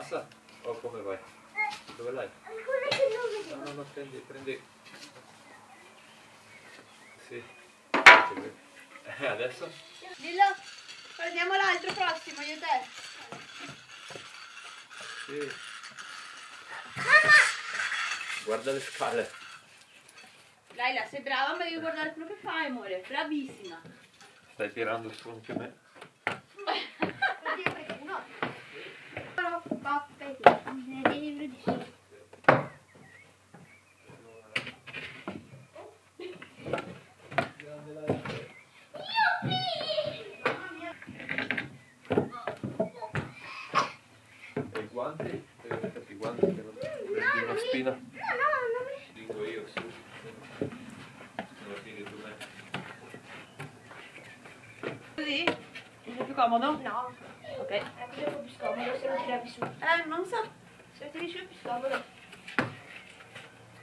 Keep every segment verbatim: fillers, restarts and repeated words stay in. Passa? O come vai? Dove l'hai? Ancora che non vedo. No, no, no, prendi, prendi. Sì. E adesso? Dillo, prendiamo l'altro prossimo, io e te. Sì. Guarda le scale. Laila, sei brava, ma devi guardare quello che fai, amore. Bravissima. Stai tirando su anche me. E i guanti? Devi metterti i guanti che non prendi una spina. Comodo? No. Ok. È quello più scomodo se lo tiravi su. Eh, non so. Se lo tiri su è più scomodo.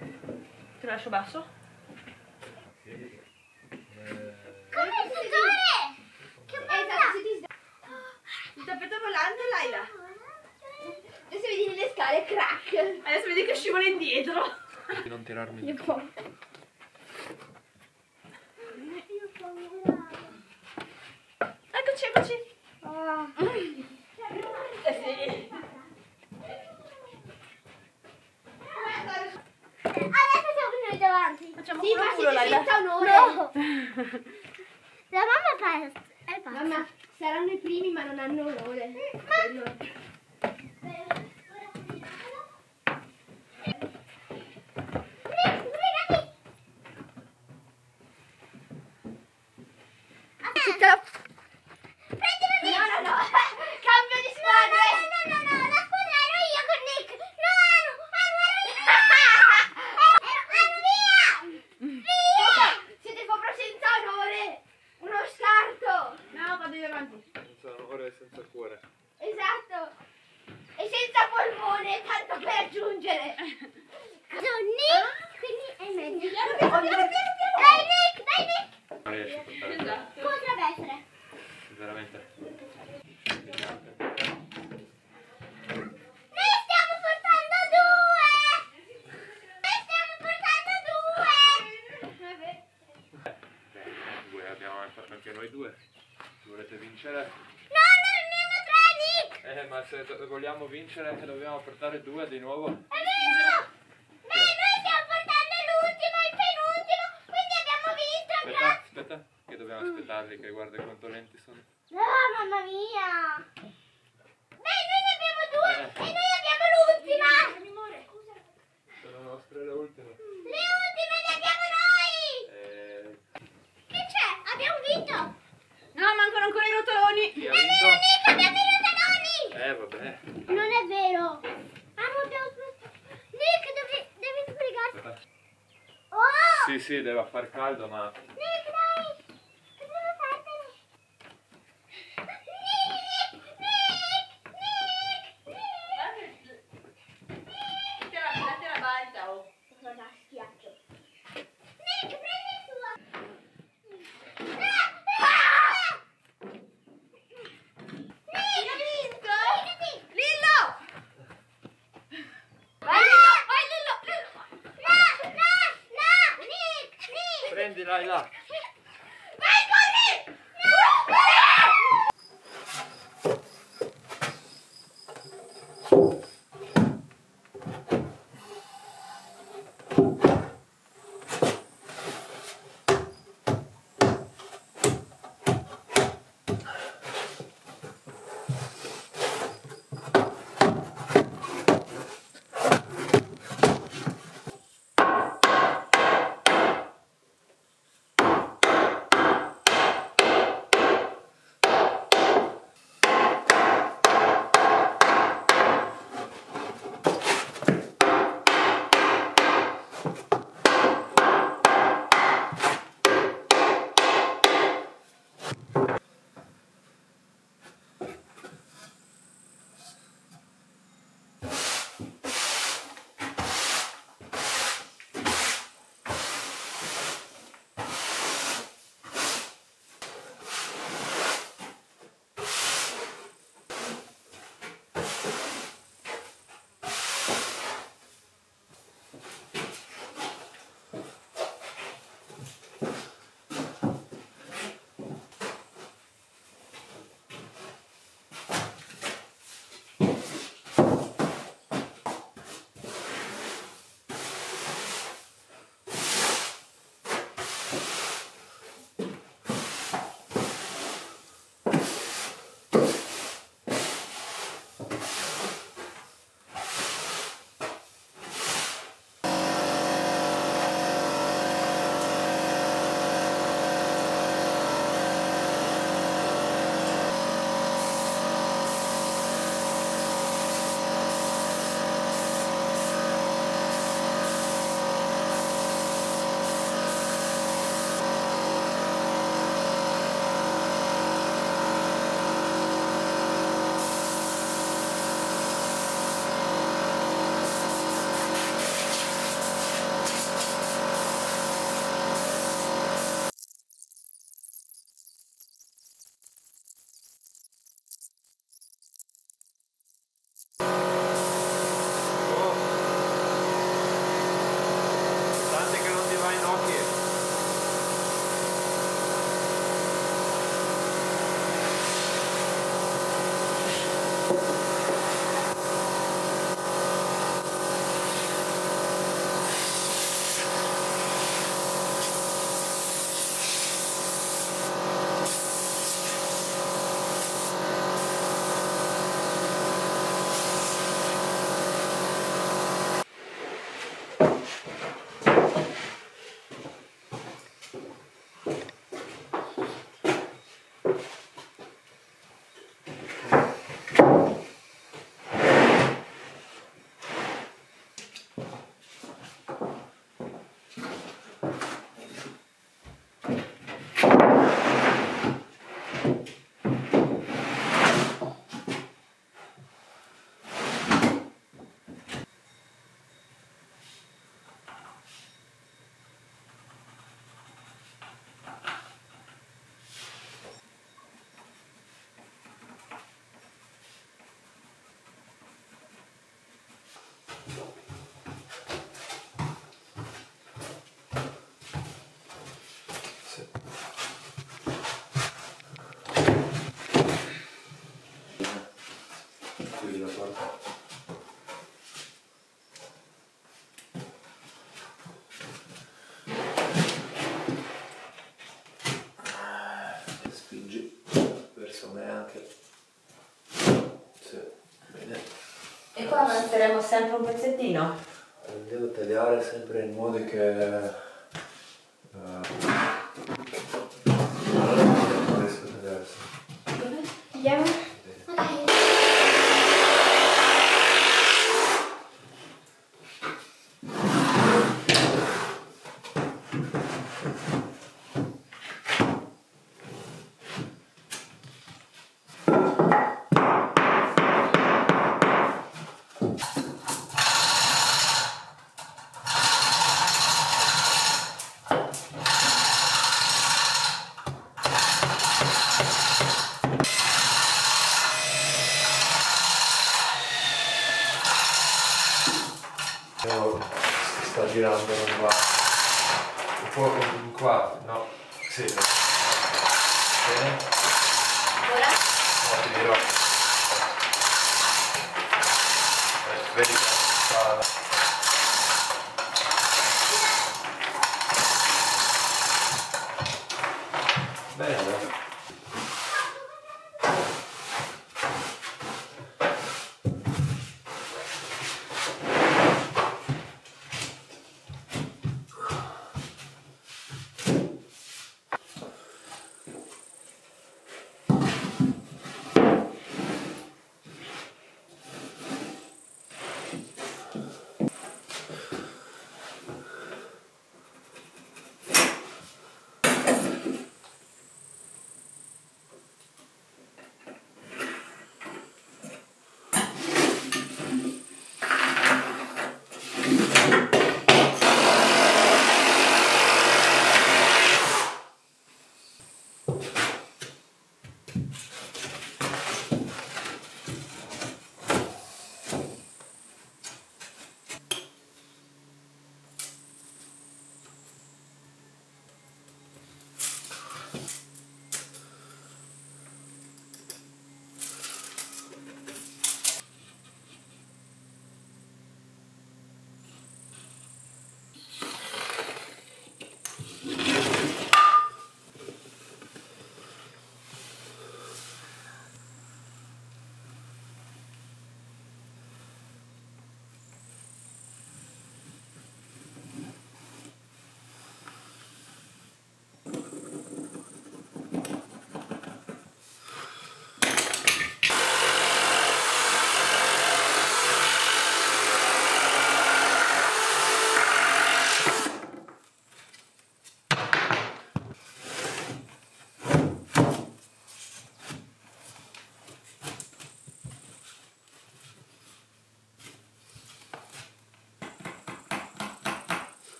Te lo lascio basso? Sì. Eh... Come il sudore! Che bello! Esatto, se ti sdai. Il tappeto volante, Laila. Adesso vedi le scale, crack. Adesso vedi che scivola indietro. Non tirarmi di qua. La mamma è pazza. Mamma, saranno i primi ma non hanno onore. Se vogliamo vincere dobbiamo portare due di nuovo. È vero! Ma noi stiamo portando l'ultimo, il penultimo, quindi abbiamo vinto anche. Aspetta, aspetta, che dobbiamo aspettarli, che guarda quanto lenti sono. No, oh, mamma mia! Beh, noi ne abbiamo due eh. e noi abbiamo l'ultima! Amore, scusa. Sono nostre le ultime. Le ultime le abbiamo noi! Eh. Che c'è? Abbiamo vinto! No, mancano ancora i rotoloni! È vero, Nico, abbiamo vinto! Eh vabbè. Non è vero. Mamma abbiamo Nick deve, devi sbrigarti. Oh! Sì, sì, deve far caldo, ma Nick dai! Che devo fartene? Nick! Nick! Nick! Nick! Date la balza o non la schiaccio. Nick, prendi il suo. Vai là. Vai così! No! qua metteremo sempre un pezzettino. Devo tagliare sempre in modo che uh, non riesco a tagliarsi. Dove? Andiamo? Ok. Sta girando, non va un po' con qua, no? Sì, bene, ora? No, ti dirò, vedi che sta.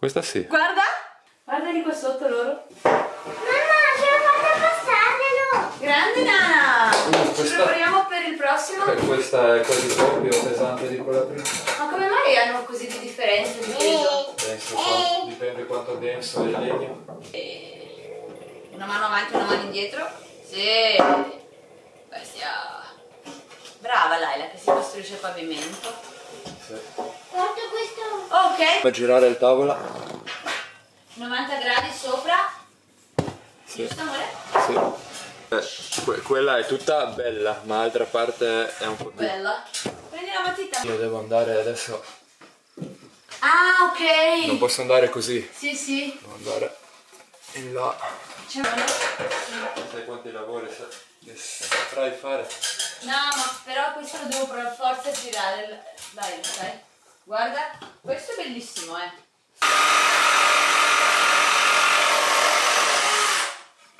Questa sì. Guarda! Guardali qua sotto loro. Mamma, ce l'ho fatta passarglielo! Grande Nana! No, questa... Ci prepariamo per il prossimo? Per questa è quasi proprio pesante di quella prima. Ma come mai hanno così di differenza di peso? Penso, eh. Dipende quanto denso è il legno. E... Una mano avanti, una mano indietro. Sì! Bestia! Brava Laila che si costruisce il pavimento. Sì. Guarda questo. Ok. Per girare il tavola. novanta gradi sopra. Sì. Giusto amore? Sì. Eh, que quella è tutta bella, ma l'altra parte è un po' più... Bella. Prendi la matita. Io devo andare adesso. Ah, ok. Non posso andare così. Sì, sì. Devo andare in là. Sai quanti lavori saprai fare? No, ma però questo lo devo per forza girare. Dai, lo sai. Guarda, questo è bellissimo, eh!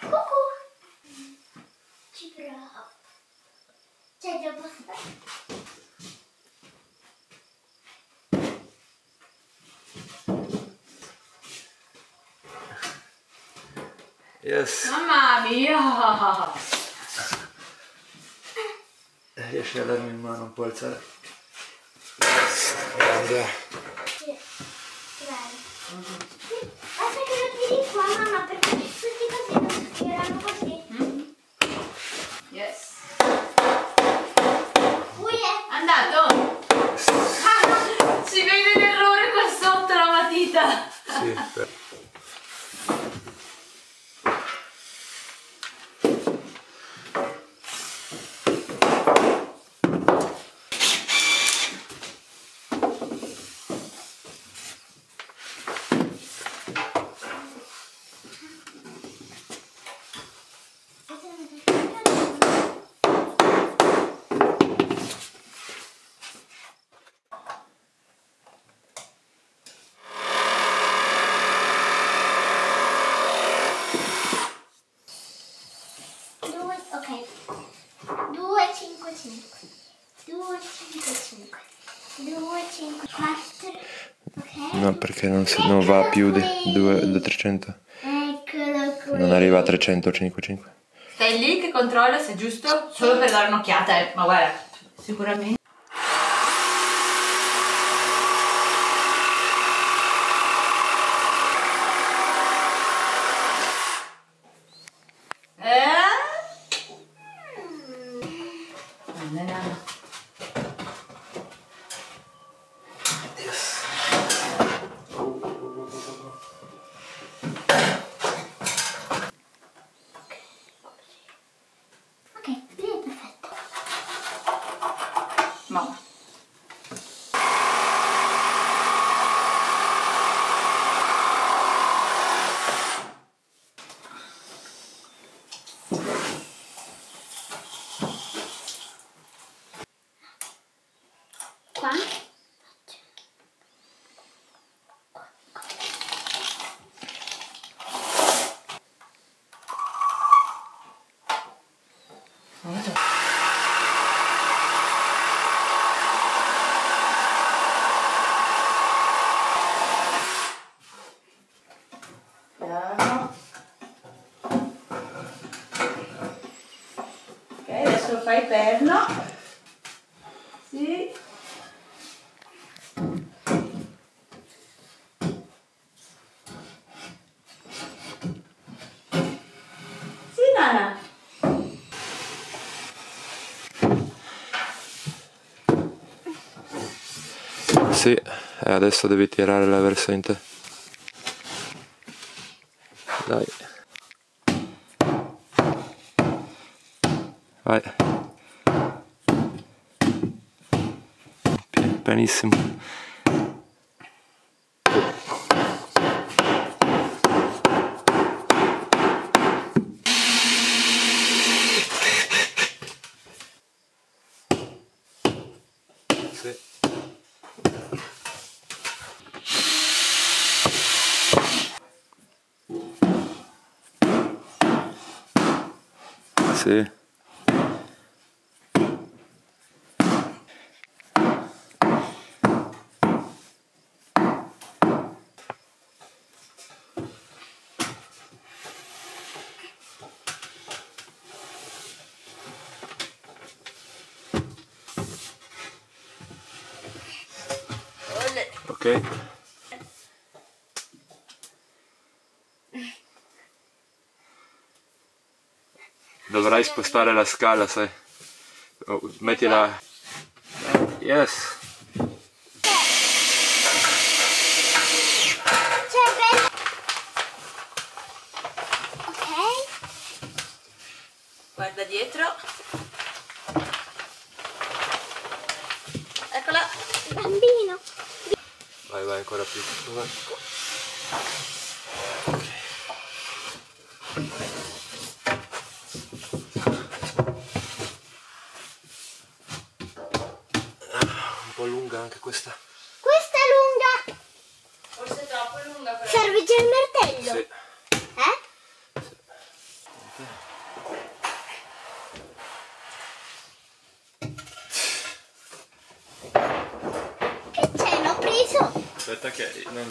Cucù! Ci provo! C'è già abbastanza! Yes! Mamma mia! Riesci a darmi in mano un po' alzare? Grande. Sì, grande. Aspetta che lo tiri qua, mamma, perché tutti così non tirano così. Mm-hmm. Yes. Ui, è andato. Ah, si vede l'errore qua sotto la matita. Sì, per... No, perché non, si, non va più di trecento. Eccolo qui. Non arriva a trecento cinquantacinque. Stai lì che controlla se è giusto, solo per dare un'occhiata, eh. Ma guarda, sicuramente. Piano. lo fai perno, sì. Sì, Nana. Sì, e adesso devi tirare la versante. Dai. Vai. Pianissimo. Sì. Sì. Ok. Dovrai spostare la scala, sai. Oh, mettila. Yes. Ok. Guarda dietro. Eccola. Bambino. Vai, vai, ancora più. Un po' lunga anche questa. Questa è lunga! Forse è troppo lunga però. Serve già il martello? Sì. Eh? Sì. Aspetta che... Non...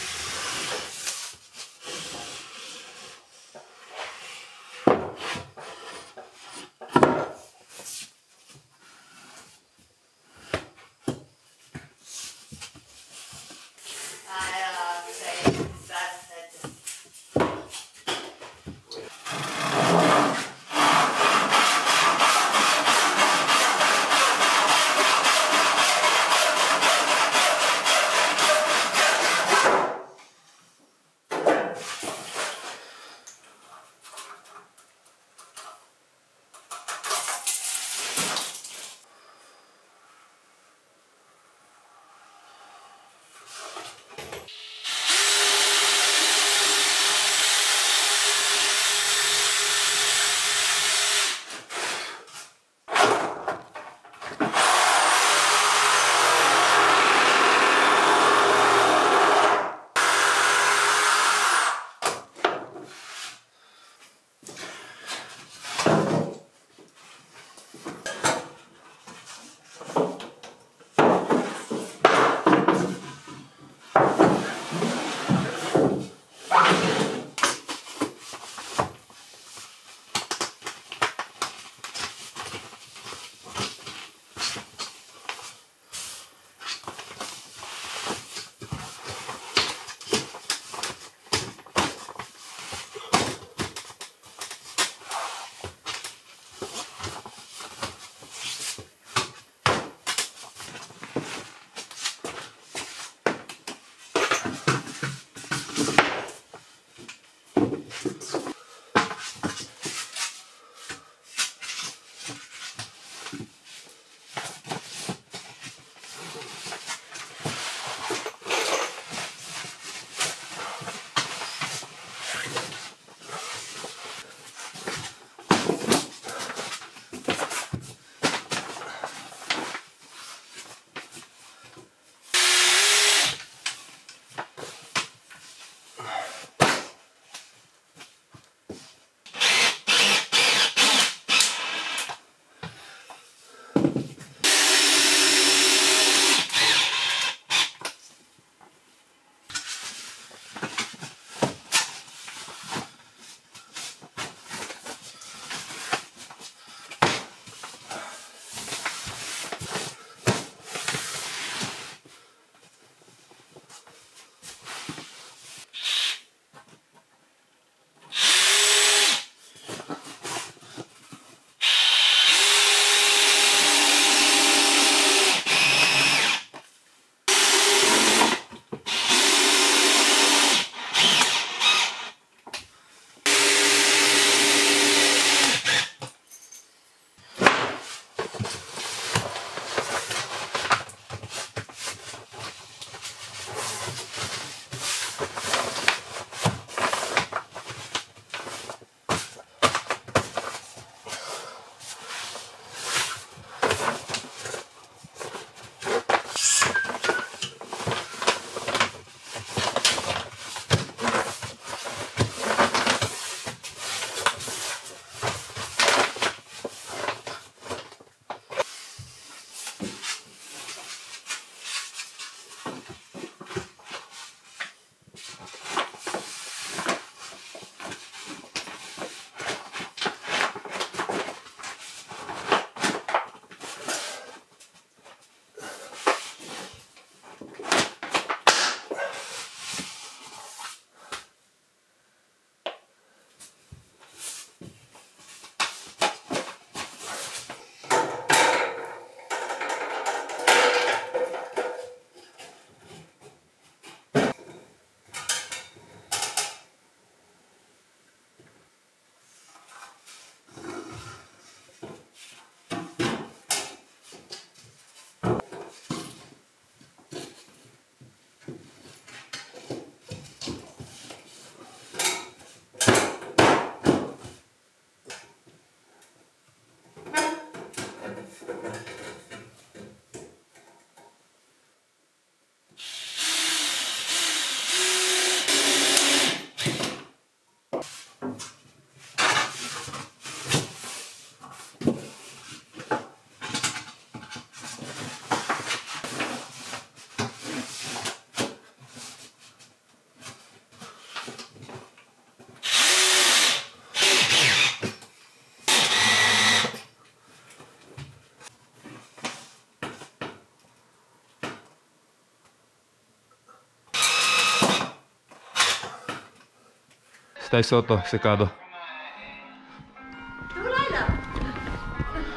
Stai sotto se cado.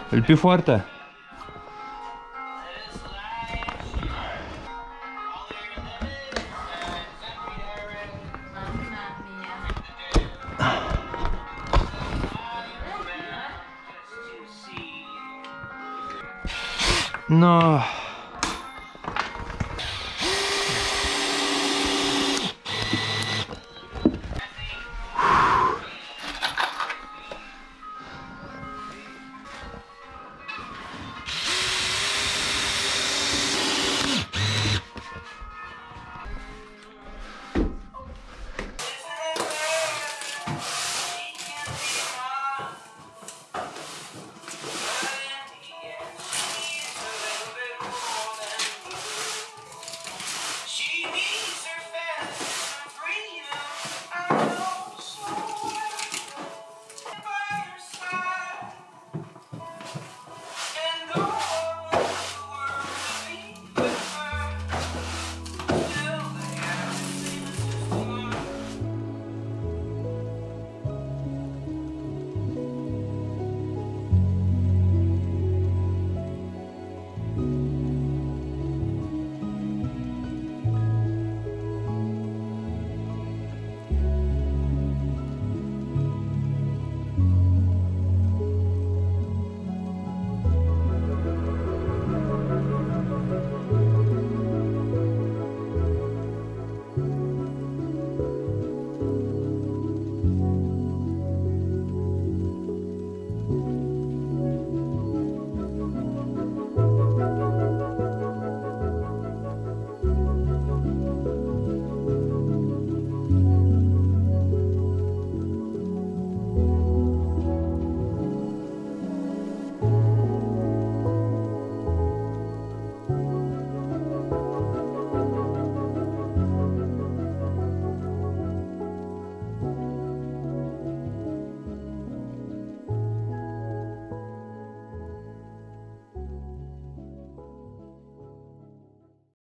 Il più forte. No.